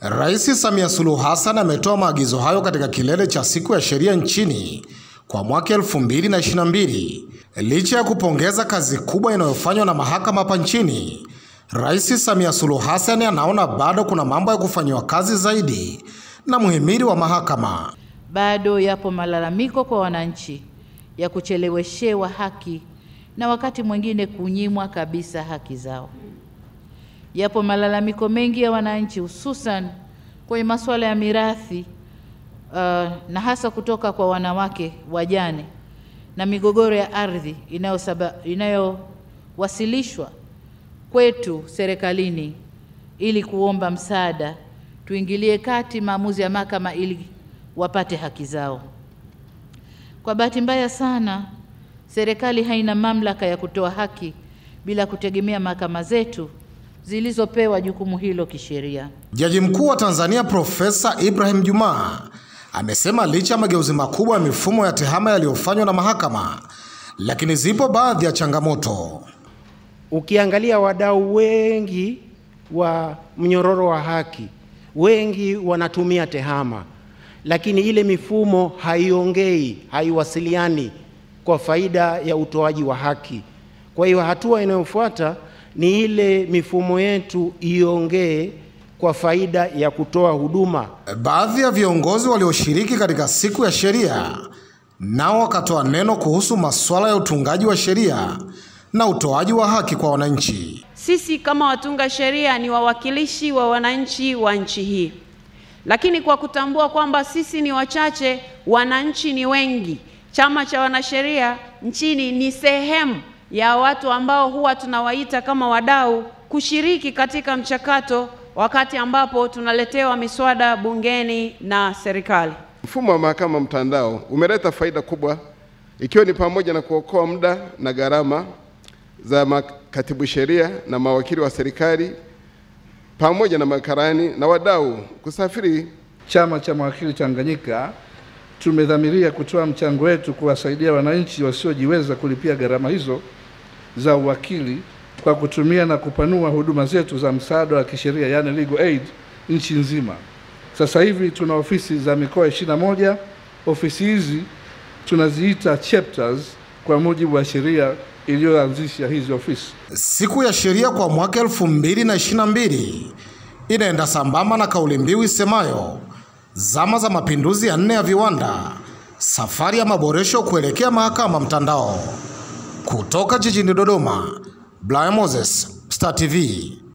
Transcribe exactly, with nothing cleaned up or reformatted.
Rais Samia Suluhu Hassan ametoa maagizo hayo katika kilele cha siku ya sheria nchini kwa mwaka elfu mbili ishirini na mbili. Licha ya kupongeza kazi kubwa inayofanywa na mahakama hapa nchini, Rais Samia Suluhu Hassan anaona bado kuna mambo ya kufanywa kazi zaidi na muhimili wa mahakama. Bado yapo malalamiko kwa wananchi ya kucheleweshewa haki na wakati mwingine kunyimwa kabisa haki zao. Yapo malalamiko mengi ya wananchi hususan kwenye masuala ya mirathi uh, na hasa kutoka kwa wanawake wajane na migogoro ya ardhi inayowasilishwa kwetu serikalini ili kuomba msaada tuingilie kati maamuzi ya mahakama ili wapate haki zao. Kwa bahati mbaya sana, serikali haina mamlaka ya kutoa haki bila kutegemea mahakama zetu zilizopewa jukumu hilo kisheria. Jaji Mkuu wa Tanzania Profesa Ibrahim Juma amesema licha ya mageuzi makubwa ya mifumo ya tehama yaliyofanywa na mahakama, lakini zipo baadhi ya changamoto. Ukiangalia wadau wengi wa mnyororo wa haki, wengi wanatumia tehama, lakini ile mifumo haiongei, haiwasiliani kwa faida ya utoaji wa haki. Kwa hiyo hatua inayofuata ni ile mifumo yetu iongee kwa faida ya kutoa huduma. Baadhi ya viongozi walioshiriki katika siku ya sheria nao wakatoa neno kuhusu masuala ya utungaji wa sheria na utoaji wa haki kwa wananchi. Sisi kama watunga sheria ni wawakilishi wa wananchi wa nchi hii. Lakini kwa kutambua kwamba sisi ni wachache, wananchi ni wengi, Chama cha Wanasheria nchini ni sehemu ya watu ambao huwa tunawaita kama wadau kushiriki katika mchakato wakati ambapo tunaletewa miswada bungeni na serikali. Mfumo wa mahakama mtandao umeleta faida kubwa ikiwa ni pamoja na kuokoa muda na gharama za makatibu sheria na mawakili wa serikali pamoja na makarani na wadau kusafiri. Chama cha Mawakili Tanganyika tumedhamiria kutoa mchango wetu kuwasaidia wananchi wasiojiweza kulipia gharama hizo za uwakili kwa kutumia na kupanua huduma zetu za msaada wa kisheria, yani legal aid, nchi nzima. Sasa hivi tuna ofisi za mikoa ishirini na moja. Ofisi hizi tunaziita chapters kwa mujibu wa sheria iliyoanzisha hizi ofisi. Siku ya sheria kwa mwaka elfu mbili ishirini na mbili inaenda sambamba na kauli mbiu isemayo zama za mapinduzi ya nne ya viwanda, safari ya maboresho kuelekea mahakama mtandao. Kutoka jijini Dodoma, Blaise Moses, Star T V.